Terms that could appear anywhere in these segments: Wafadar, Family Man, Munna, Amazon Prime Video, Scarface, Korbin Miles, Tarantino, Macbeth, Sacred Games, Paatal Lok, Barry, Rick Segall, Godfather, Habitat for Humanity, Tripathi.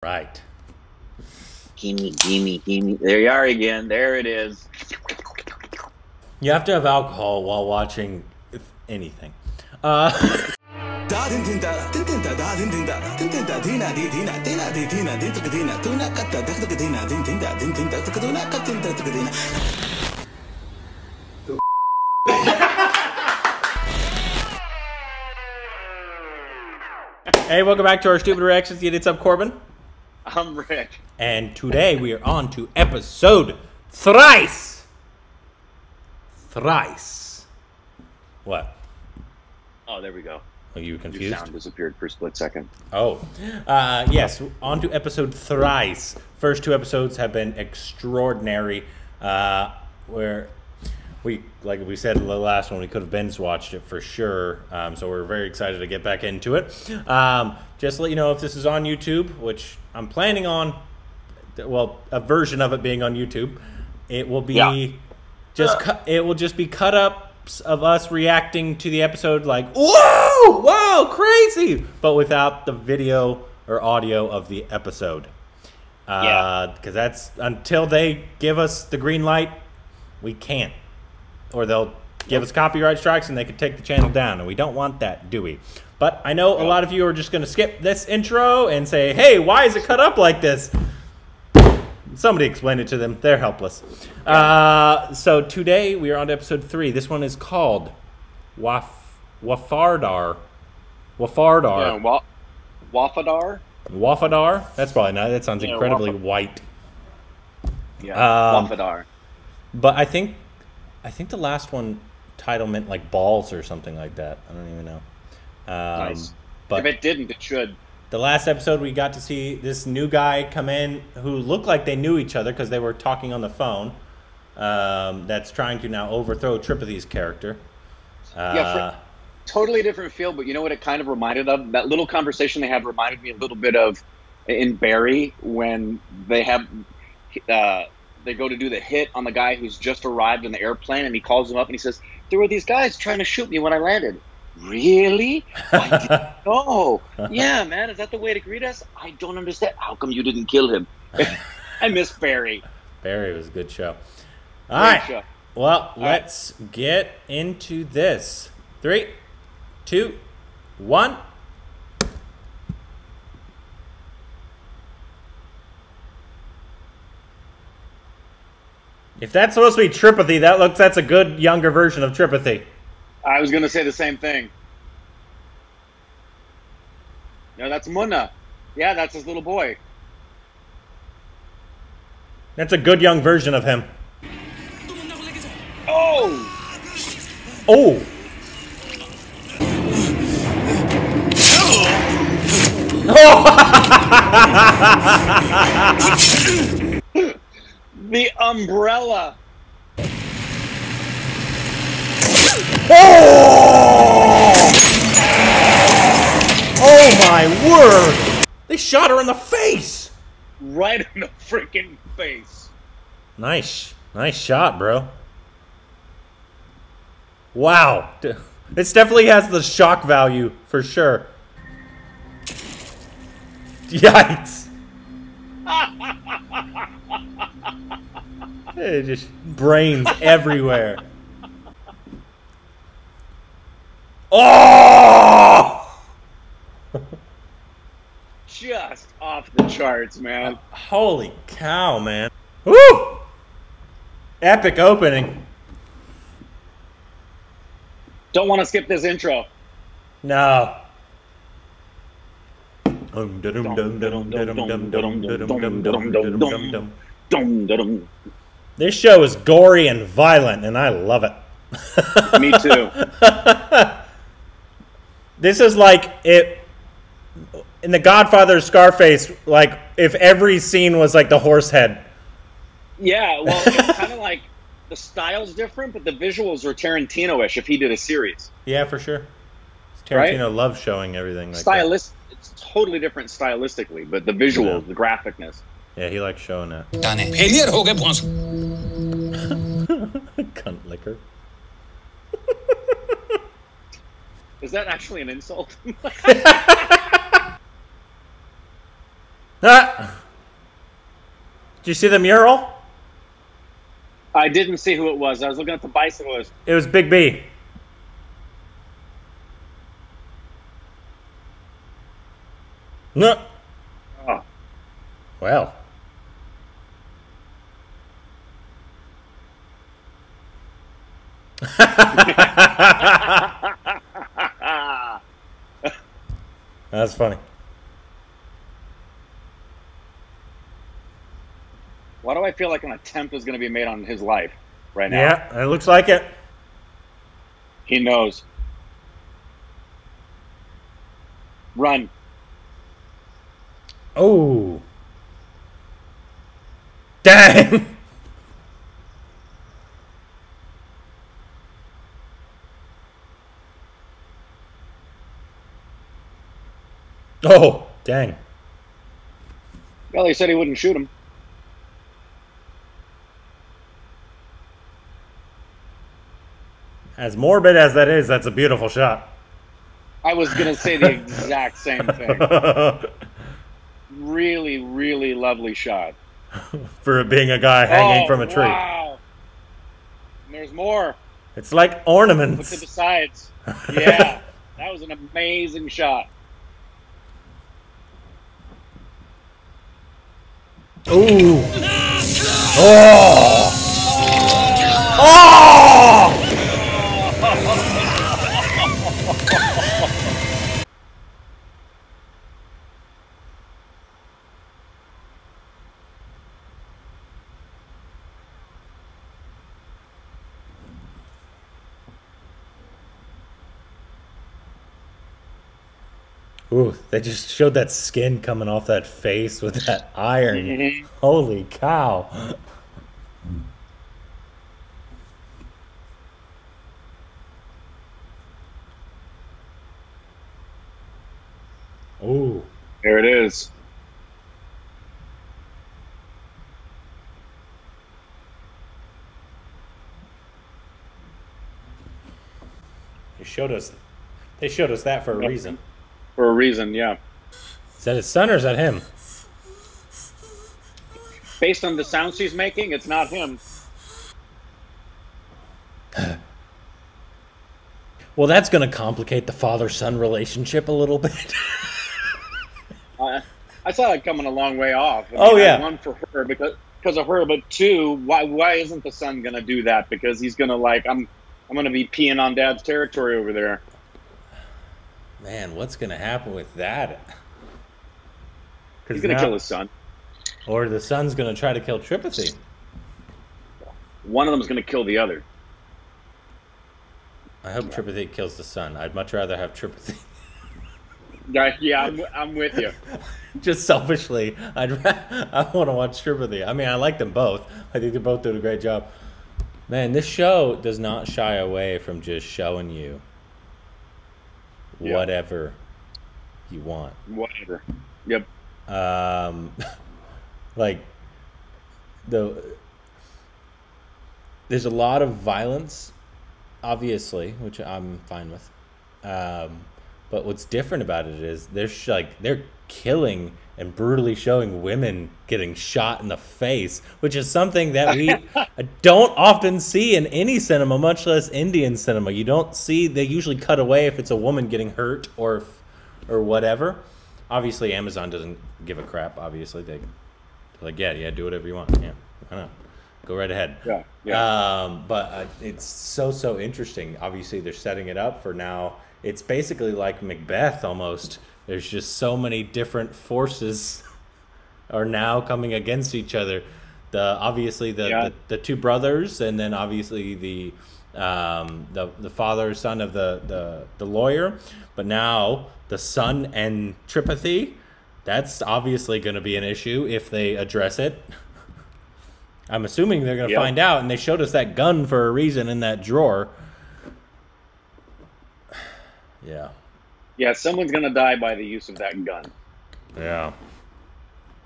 Right. Gimme, gimme, gimme. There you are again. There it is. You have to have alcohol while watching anything. Hey, welcome back to our stupid reactions. You did some, Corbin. I'm Rick. And today we are on to episode thrice. Thrice. What? Oh, there we go. Are you confused? Your sound disappeared for a split second. Oh. Yes, on to episode thrice. First two episodes have been extraordinary. Where we, like we said in the last one, we could have binge watched it for sure. So we're very excited to get back into it. Just to let you know, if this is on YouTube, which I'm planning on, well, a version of it being on YouTube, it will be it will just be cut ups of us reacting to the episode, like whoa, whoa, crazy, but without the video or audio of the episode. Because that's until they give us the green light, we can't. Or they'll give us copyright strikes and they could take the channel down. And we don't want that, do we? But I know a lot of you are just going to skip this intro and say, hey, why is it cut up like this? Somebody explain it to them. They're helpless. So today we are on to episode 3. This one is called Wafadar. Wafadar. Yeah, Wafadar? Wafadar? That's probably not. That sounds incredibly white. Yeah, Wafadar. But I think the last one title meant like balls or something like that. I don't even know. Nice. But if it didn't, it should. The last episode, we got to see this new guy come in who looked like they knew each other because they were talking on the phone. That's trying to now overthrow Tripathi's character. Yeah, totally different feel, but you know what it kind of reminded of? That little conversation they had reminded me a little bit of in Barry when they have... they go to do the hit on the guy who's just arrived in the airplane, and he calls him up and he says, there were these guys trying to shoot me when I landed. Really? I didn't know. Yeah, man, is that the way to greet us? I don't understand. How come you didn't kill him? I miss Barry. Barry was a good show. All right. Show. Well, let's get into this. 3, 2, 1. If that's supposed to be Tripathi, that's a good younger version of Tripathi. I was going to say the same thing. No, that's Munna. Yeah, that's his little boy. That's a good young version of him. Oh! Oh! Oh! The umbrella. Oh! Oh my word! They shot her in the face. Right in the freaking face. Nice, nice shot, bro. Wow, this definitely has the shock value for sure. Yikes! Just brains everywhere. Oh! Just off the charts, man. Holy cow, man. Woo! Epic opening. Don't want to skip this intro. No. This show is gory and violent, and I love it. Me too. This is like it in the Godfather, Scarface. Like if every scene was like the horse head. Yeah, well, it's kind of like the style's different, but the visuals are Tarantino-ish. If he did a series, yeah, for sure. Tarantino loves showing everything like that. It's totally different stylistically, but the visuals, the graphicness. Yeah, he likes showing that. Cunt liquor. Is that actually an insult? Ah! Did you see the mural? I didn't see who it was. I was looking at the bicyclist. It was Big B. No. Oh. Well. That's funny. Why do I feel like an attempt is going to be made on his life right now? Yeah, it looks like it. He knows. Run. Oh. Dang. Oh, dang. Well, he said he wouldn't shoot him. As morbid as that is, that's a beautiful shot. I was going to say the exact same thing. Really, really lovely shot. For being a guy hanging from a tree. Wow. And there's more. It's like ornaments. Look to the sides. Yeah, that was an amazing shot. Ooh. Oh! Oh! Ooh, they just showed that skin coming off that face with that iron. Holy cow. Ooh. There it is. They showed us that for a reason. For a reason, yeah. Is that his son or is that him? Based on the sounds he's making, it's not him. Well, that's going to complicate the father-son relationship a little bit. I saw that coming a long way off. I mean, oh, yeah. One for her because of her, but two, why isn't the son going to do that? Because he's going to, like, I'm going to be peeing on Dad's territory over there. Man, what's going to happen with that? He's going to kill his son. Or the son's going to try to kill Tripathi. One of them's going to kill the other. I hope Tripathi kills the son. I'd much rather have Tripathi. Yeah, I'm with you. Just selfishly, I want to watch Tripathi. I mean, I like them both. I think they both did a great job. Man, this show does not shy away from just showing you whatever you want. Whatever. Yep. Like there's a lot of violence, obviously, which I'm fine with. But what's different about it is they're killing and brutally showing women getting shot in the face, which is something that we don't often see in any cinema, much less Indian cinema. You don't see, they usually cut away if it's a woman getting hurt or whatever. Obviously, Amazon doesn't give a crap, obviously. They're like, yeah, do whatever you want. Yeah, I don't know. Go right ahead. Yeah. But it's so interesting. Obviously, they're setting it up for now. It's basically like Macbeth almost. There's just so many different forces are now coming against each other. Obviously the two brothers, and then obviously the father son of the lawyer, but now the son and Tripathi. That's obviously going to be an issue if they address it. I'm assuming they're going to find out, and they showed us that gun for a reason in that drawer. Yeah. Yeah, someone's going to die by the use of that gun. Yeah.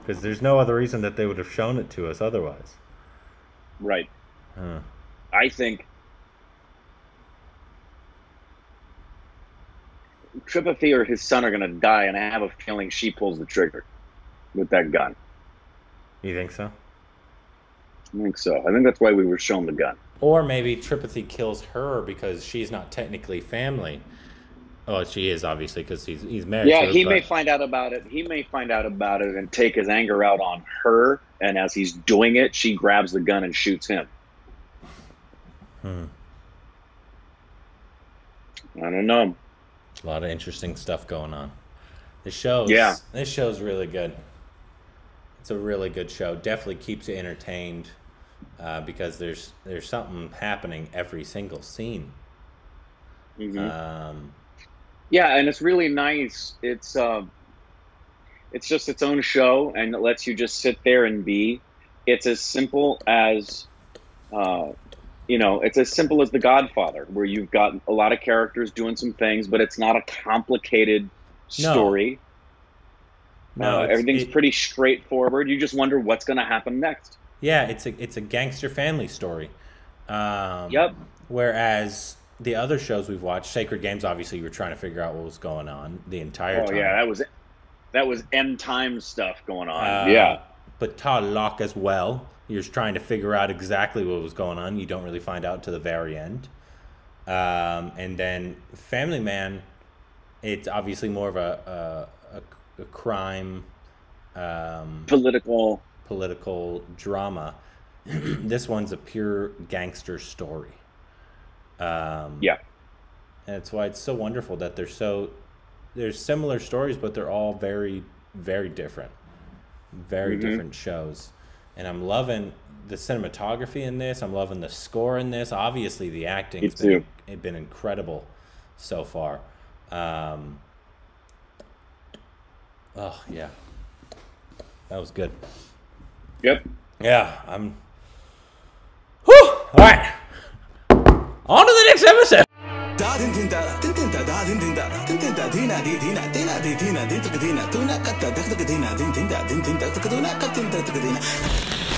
Because there's no other reason that they would have shown it to us otherwise. Right. Huh. I think Tripathi or his son are going to die, and I have a feeling she pulls the trigger. with that gun. You think so? I think so. I think that's why we were shown the gun. Or maybe Tripathi kills her because she's not technically family. Oh, she is, obviously, because he's married. Yeah, he may find out about it. He may find out about it and take his anger out on her. And as he's doing it, she grabs the gun and shoots him. Hmm. I don't know. A lot of interesting stuff going on. This show's really good. It's a really good show. Definitely keeps you entertained because there's something happening every single scene. Mm-hmm. Yeah, and it's really nice. It's just its own show, and it lets you just sit there and be. It's as simple as, it's as simple as The Godfather, where you've got a lot of characters doing some things, but it's not a complicated story. No, everything's pretty straightforward. You just wonder what's going to happen next. Yeah, it's a gangster family story. Yep. Whereas the other shows we've watched, Sacred Games, obviously you were trying to figure out what was going on the entire time. Oh yeah, that was end time stuff going on. Yeah. But Paatal Lok as well, you're trying to figure out exactly what was going on. You don't really find out to the very end. And then Family Man, it's obviously more of a crime, political drama. This one's a pure gangster story. And that's why it's so wonderful that there's similar stories, but they're all very, very different, different shows. And I'm loving the cinematography in this. I'm loving the score in this. Obviously, the acting's been incredible so far. Oh yeah, that was good. Yep. Yeah, I'm. Whew! All right, on to the next episode.